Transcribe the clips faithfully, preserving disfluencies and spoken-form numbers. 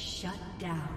Shut down.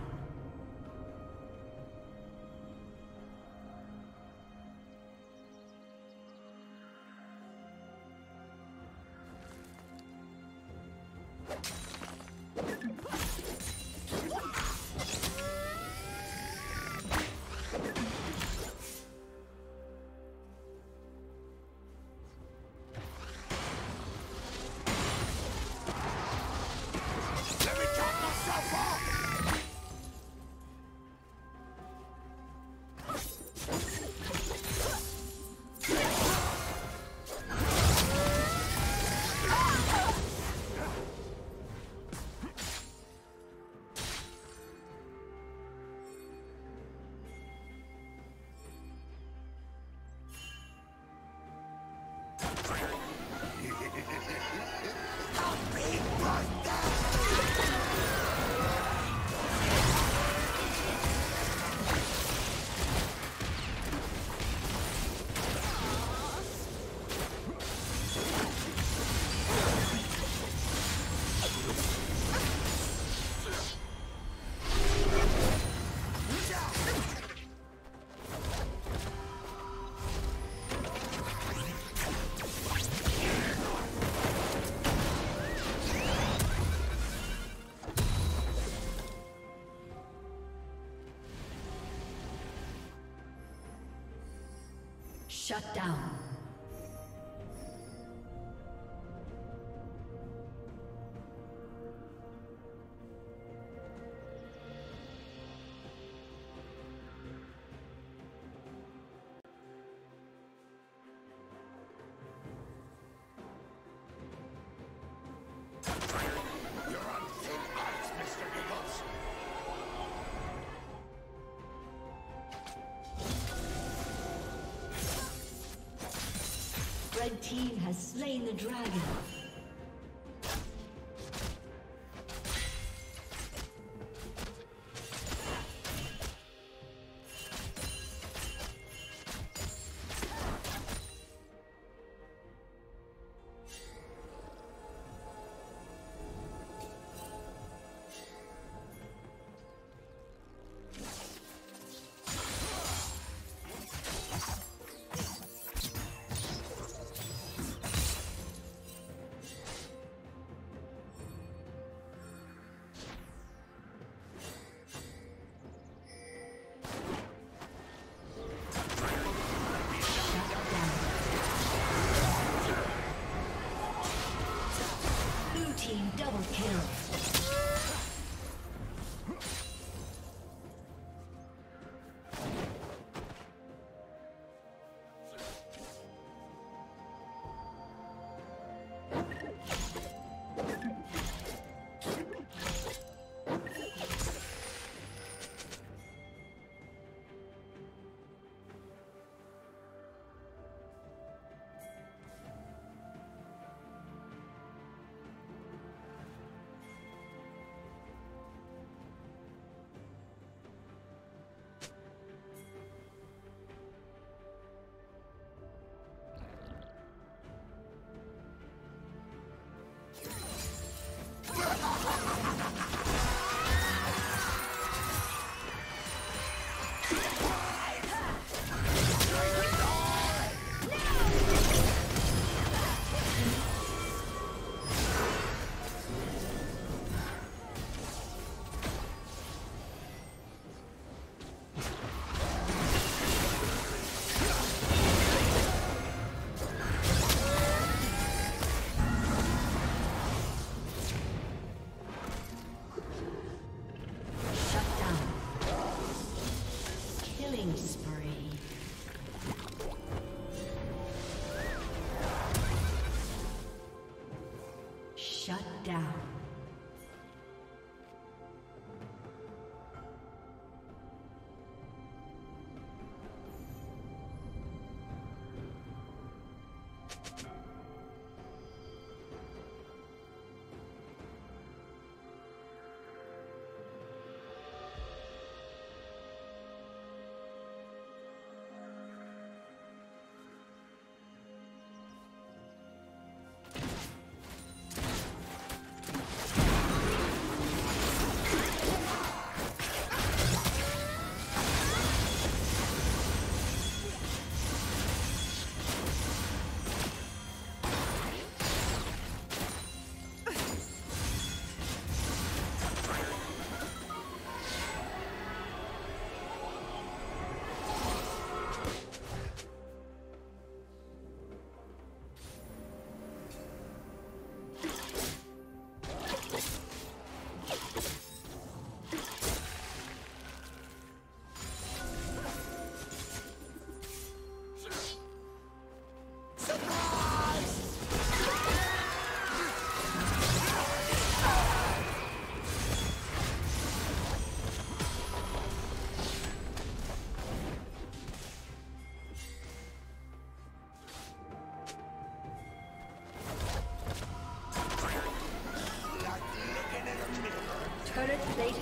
Shut down. Red team has slain the dragon.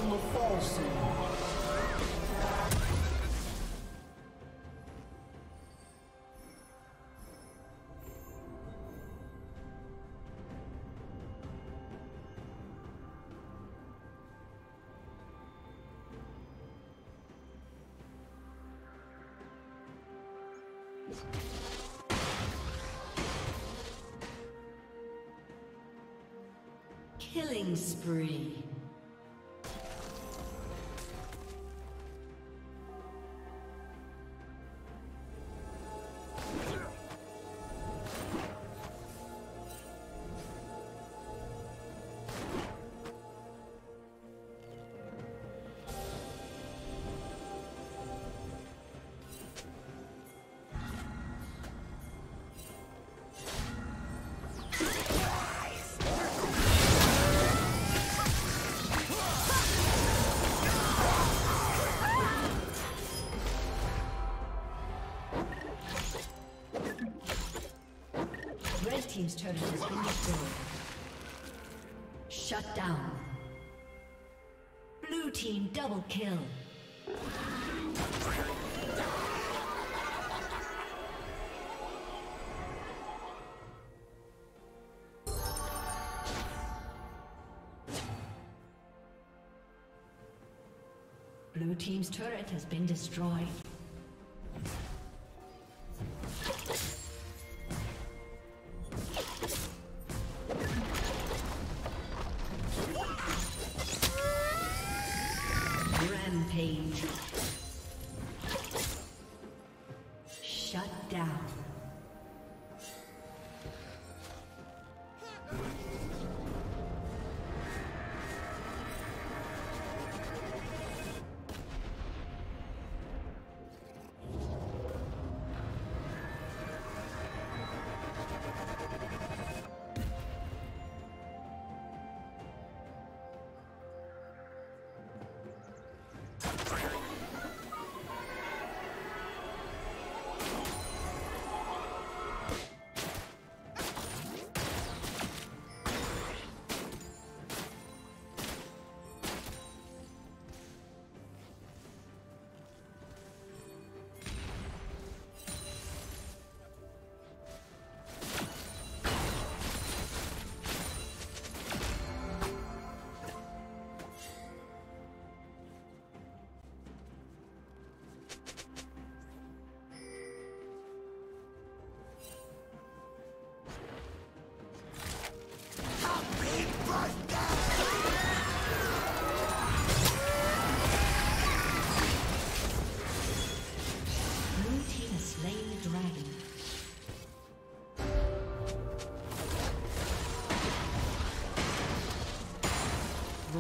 will fall soon. Killing spree. Team's turret has been destroyed. Shut down. Blue team double kill. Blue team's turret has been destroyed.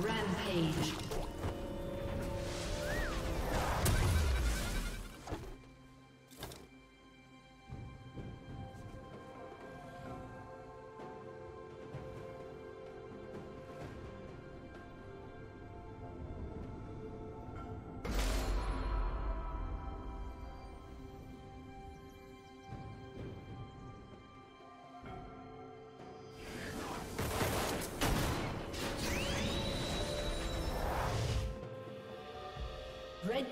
Rampage. Red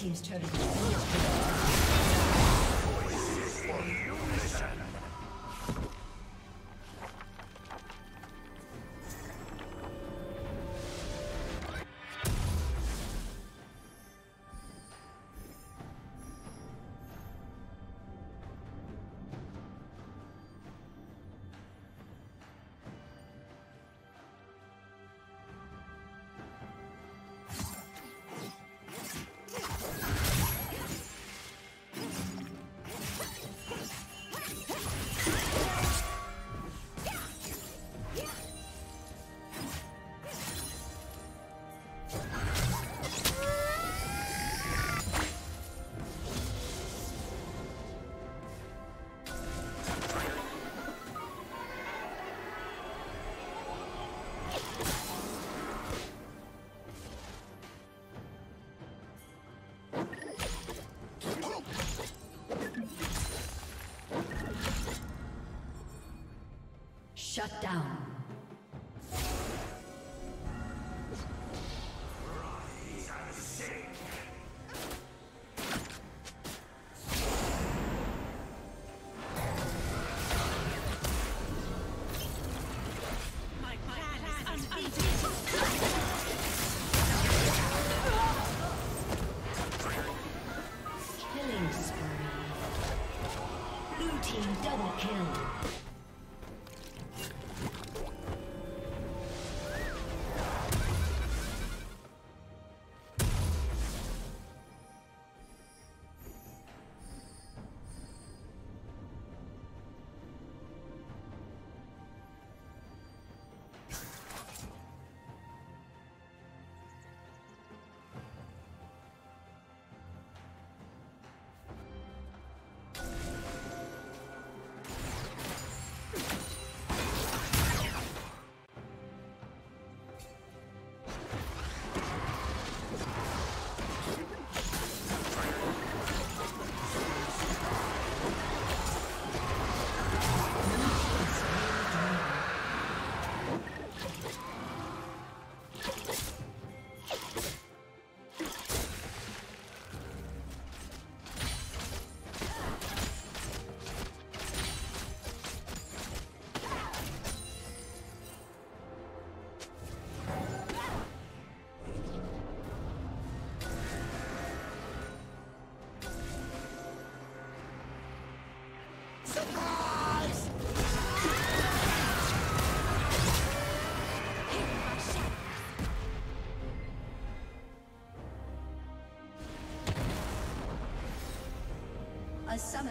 team's turret is destroyed. Shut down. Killing spree. Blue team double kill. A summoner